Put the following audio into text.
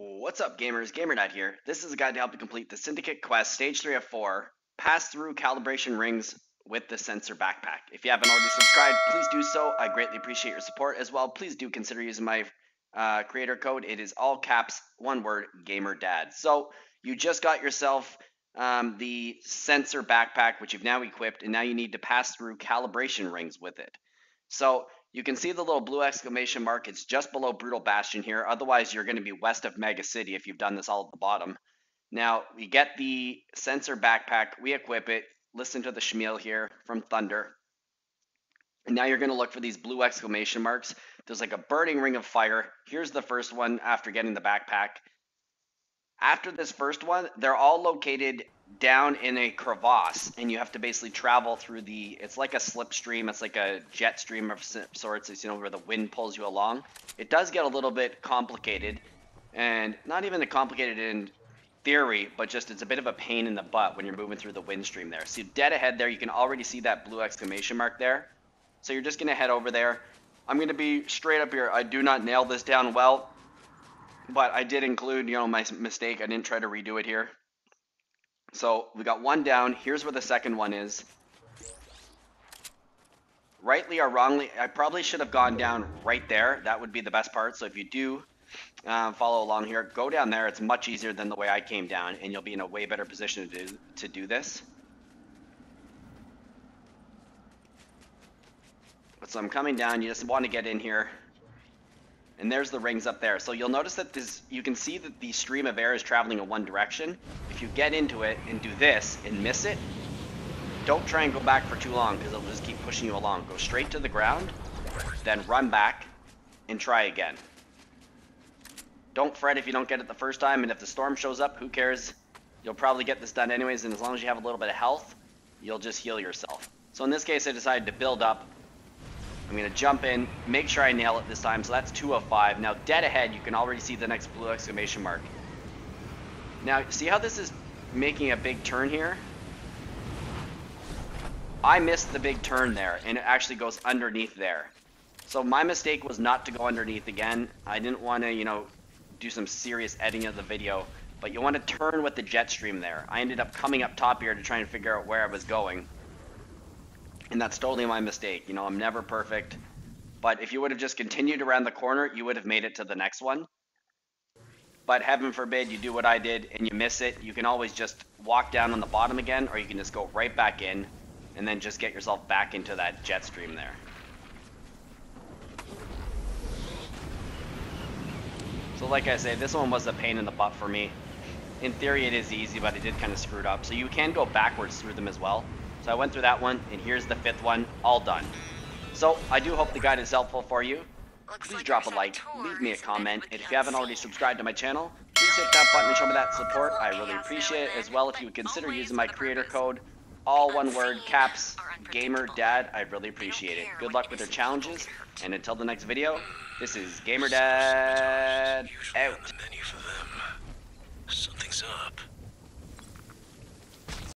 What's up, gamers? GamerDad here. This is a guide to help you complete the Syndicate Quest Stage 3 of 4, pass through calibration rings with the Sensor Backpack. If you haven't already subscribed, please do so. I greatly appreciate your support as well. Please do consider using my creator code. It is all caps, one word, GamerDad. So you just got yourself the Sensor Backpack, which you've now equipped, and now you need to pass through calibration rings with it. So you can see the little blue exclamation mark. It's just below Brutal Bastion here. Otherwise, you're going to be west of Mega City if you've done this all at the bottom. Now, we get the Sensor Backpack. We equip it. Listen to the Shmiel here from Thunder. And now you're going to look for these blue exclamation marks. There's like a burning ring of fire. Here's the first one after getting the backpack. After this first one, they're all located down in a crevasse, and you have to basically travel through the, it's like a slipstream, it's like a jet stream of sorts, it's, you know, where the wind pulls you along. It does get a little bit complicated, and not even complicated in theory, but just it's a bit of a pain in the butt when you're moving through the wind stream there. So dead ahead there, you can already see that blue exclamation mark there. So you're just going to head over there. I'm going to be straight up here. I do not nail this down well, but I did include, you know, my mistake. I didn't try to redo it here. So we got one down. Here's where the second one is. Rightly or wrongly, I probably should have gone down right there. That would be the best part. So if you do follow along here, go down there. It's much easier than the way I came down, and you'll be in a way better position to do this. So I'm coming down. You just want to get in here. And there's the rings up there. So you'll notice that this, you can see that the stream of air is traveling in one direction. If you get into it and do this and miss it, don't try and go back for too long because it'll just keep pushing you along. Go straight to the ground, then run back and try again. Don't fret if you don't get it the first time, and if the storm shows up, who cares? You'll probably get this done anyways, and as long as you have a little bit of health, you'll just heal yourself. So in this case, I decided to build up. I'm going to jump in, make sure I nail it this time. So that's 2 of 5. Now dead ahead, you can already see the next blue exclamation mark. Now, see how this is making a big turn here? I missed the big turn there, and it actually goes underneath there. So my mistake was not to go underneath again. I didn't want to, you know, do some serious editing of the video, but you want to turn with the jet stream there. I ended up coming up top here to try and figure out where I was going. And that's totally my mistake. You know, I'm never perfect. But if you would have just continued around the corner, you would have made it to the next one. But heaven forbid you do what I did and you miss it. You can always just walk down on the bottom again, or you can just go right back in and then just get yourself back into that jet stream there. So like I say, this one was a pain in the butt for me. In theory, it is easy, but I did kind of screw it up. So you can go backwards through them as well. So I went through that one, and here's the 5th one, all done. So I do hope the guide is helpful for you. Please drop a like, leave me a comment, and if you haven't already subscribed to my channel, please hit that button and show me that support. I really appreciate it, as well if you would consider using my creator code, all one word, caps, GamerDad. I really appreciate it. Good luck with your challenges, and until the next video, this is GamerDad out. Something's up.